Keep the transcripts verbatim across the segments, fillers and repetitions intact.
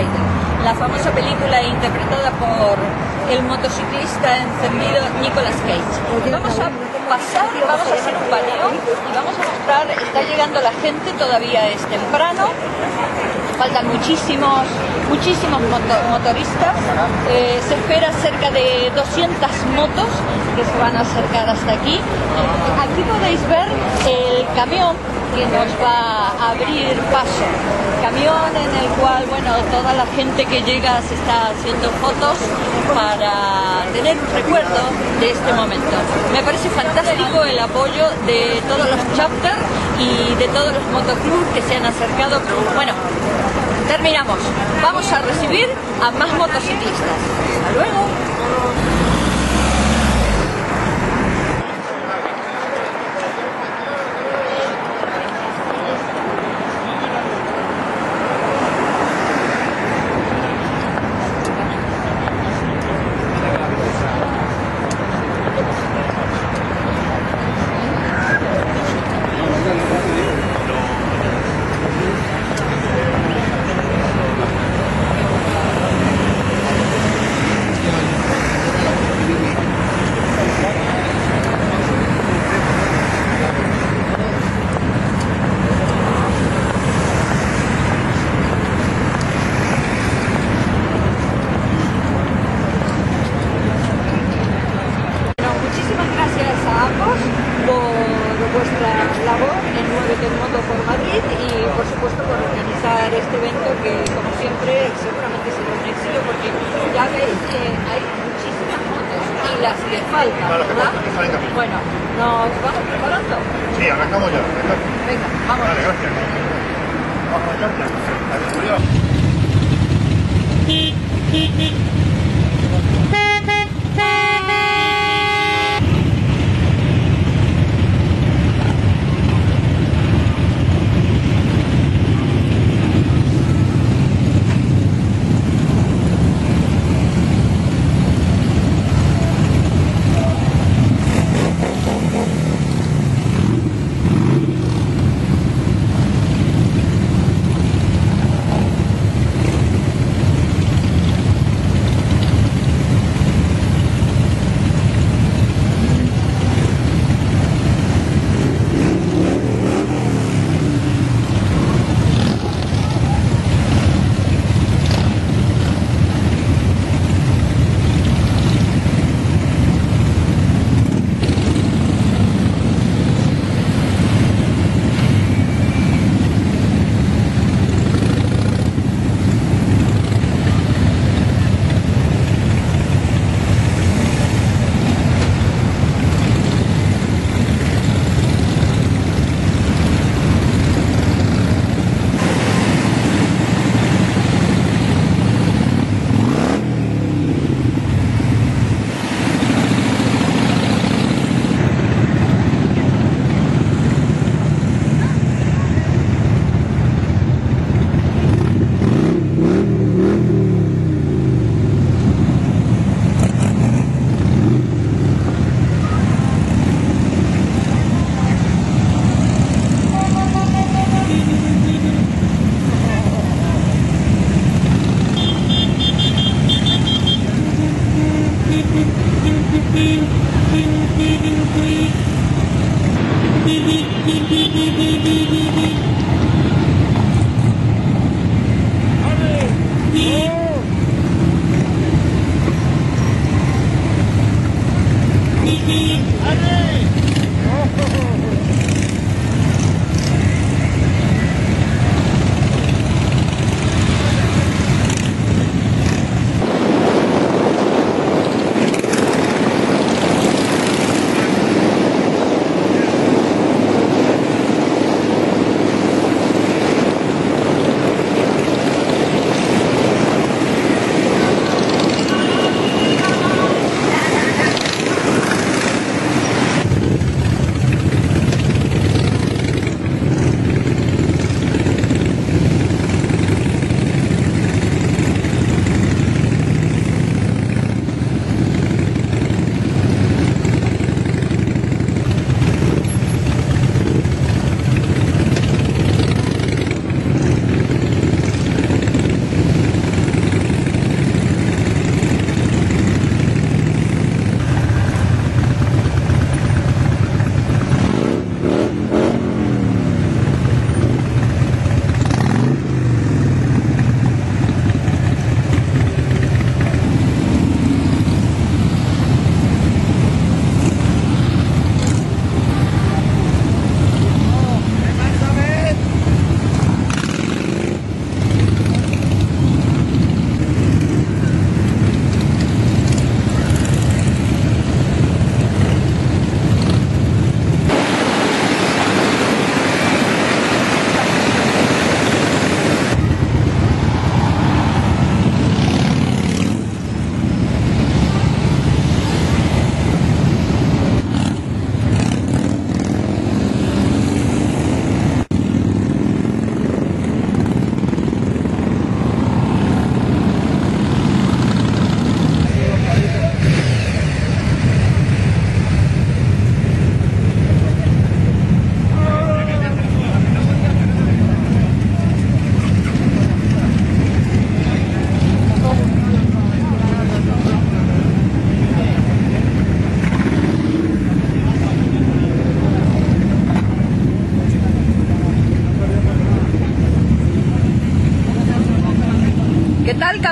Rider, la famosa película interpretada por el motociclista encendido Nicolas Cage. Vamos a pasar, vamos a hacer un paneo y vamos a mostrar, está llegando la gente, todavía es temprano, faltan muchísimos, muchísimos moto, motoristas, eh, se espera cerca de doscientas motos que se van a acercar hasta aquí. Aquí podéis ver el camión que nos va a abrir paso, camión en el cual, bueno, toda la gente que llega se está haciendo fotos para tener un recuerdo de este momento. Me parece fantástico el apoyo de todos los chapters y de todos los motoclubs que se han acercado. Bueno, terminamos, vamos a recibir a más motociclistas. Hasta luego.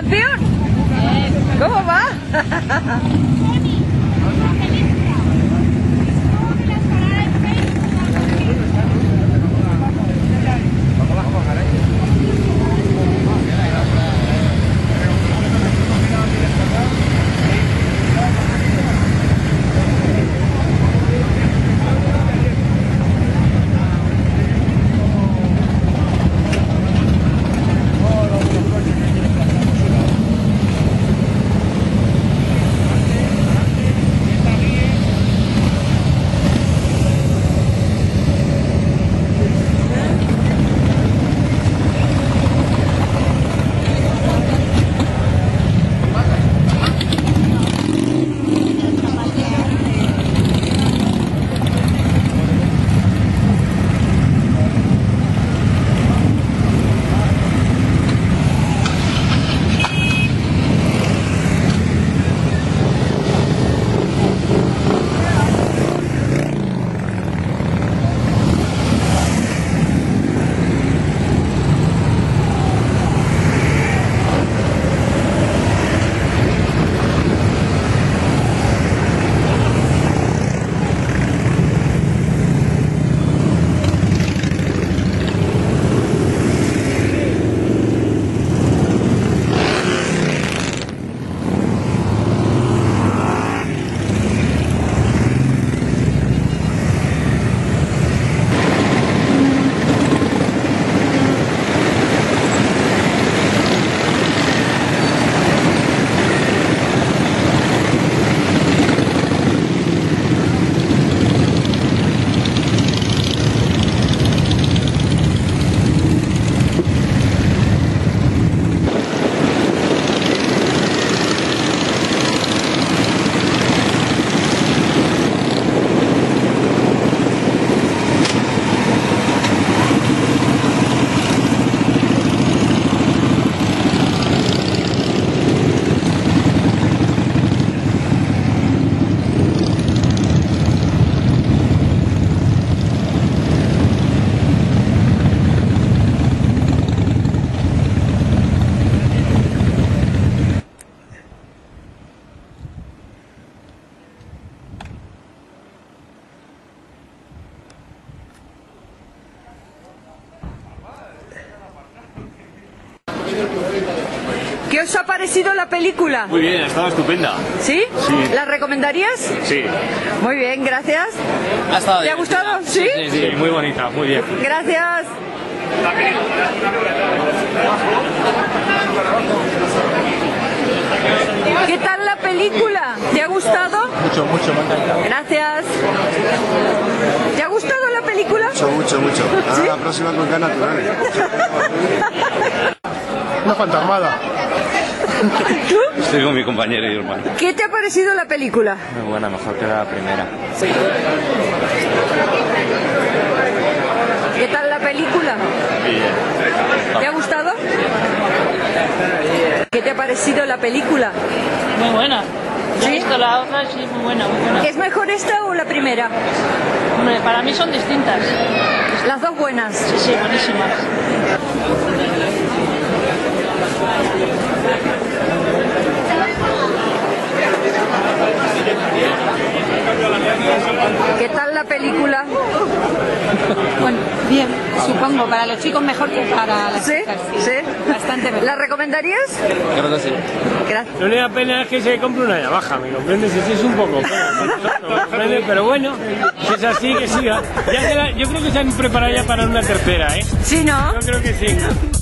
campeón? ¿Cómo va? ¿Qué os ha parecido la película? Muy bien, ha estado estupenda. ¿Sí? Sí. ¿La recomendarías? Sí. Muy bien, gracias. Ha estado bien. ¿Te ha gustado? Sí. Sí, sí, sí, muy bonita, muy bien. Gracias. ¿Qué tal la película? ¿Te ha gustado? Mucho, mucho, me ha encantado. Gracias. ¿Te ha gustado la película? Mucho, mucho, mucho. A ¿Sí? la próxima con ganas naturales. Una fantasmada. ¿Tú? Estoy con mi compañero y hermano. ¿Qué te ha parecido la película? Muy buena, mejor que la primera. Sí. ¿Qué tal la película? Bien. ¿Te ha gustado? Bien. ¿Qué te ha parecido la película? Muy buena. ¿Sí? He visto la otra, sí, muy buena, muy buena. ¿Es mejor esta o la primera? Hombre, para mí son distintas. Las dos buenas. Sí, sí, buenísimas. ¿Qué tal la película? Bueno, bien, supongo, para los chicos mejor que para las ¿Sí? chicas. Sí, sí, bastante mejor. ¿La recomendarías? Creo que sí. Gracias. La única pena es que se compre una navaja, ¿me comprendes? Así es un poco. Pero, pero bueno, si es así que siga. Ya la, yo creo que se han preparado ya para una tercera, ¿eh? Sí, ¿no? Yo creo que sí.